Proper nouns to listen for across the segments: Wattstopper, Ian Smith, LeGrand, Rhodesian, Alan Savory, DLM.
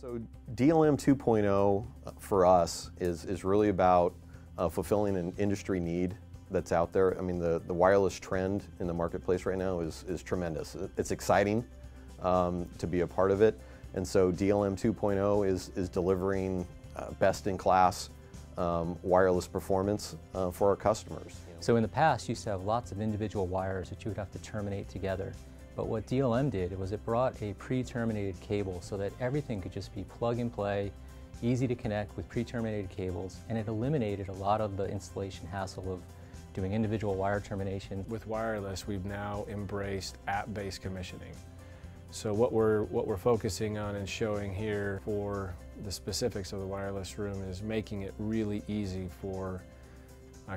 So DLM 2.0 for us is really about fulfilling an industry need that's out there. I mean, the wireless trend in the marketplace right now is tremendous. It's exciting to be a part of it. And so DLM 2.0 is delivering best-in-class wireless performance for our customers. So in the past, you used to have lots of individual wires that you would have to terminate together. But what DLM did was it brought a pre-terminated cable so that everything could just be plug and play, easy to connect with pre-terminated cables, and it eliminated a lot of the installation hassle of doing individual wire termination. With wireless, we've now embraced app-based commissioning. So what we're focusing on and showing here for the specifics of the wireless room is making it really easy for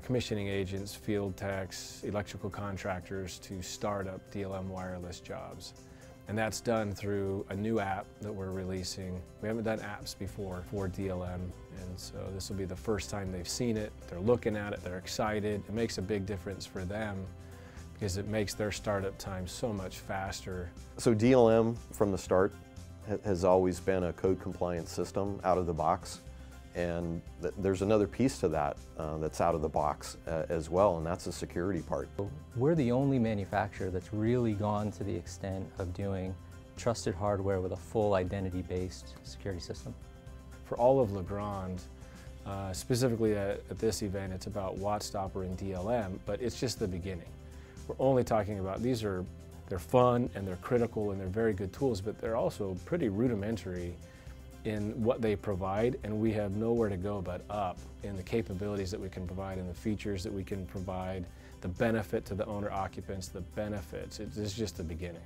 commissioning agents, field techs, electrical contractors to start up DLM wireless jobs. And that's done through a new app that we're releasing. We haven't done apps before for DLM, and so this will be the first time they've seen it. They're looking at it, they're excited. It makes a big difference for them because it makes their startup time so much faster. So DLM from the start has always been a code compliance system out of the box, and there's another piece to that that's out of the box as well, and that's the security part. We're the only manufacturer that's really gone to the extent of doing trusted hardware with a full identity-based security system. For all of LeGrand, specifically at this event, it's about Wattstopper and DLM, but it's just the beginning. We're only talking about they're fun and they're critical and they're very good tools, but they're also pretty rudimentary in what they provide, and we have nowhere to go but up in the capabilities that we can provide and the features that we can provide, the benefit to the owner occupants, the benefits. It's just the beginning.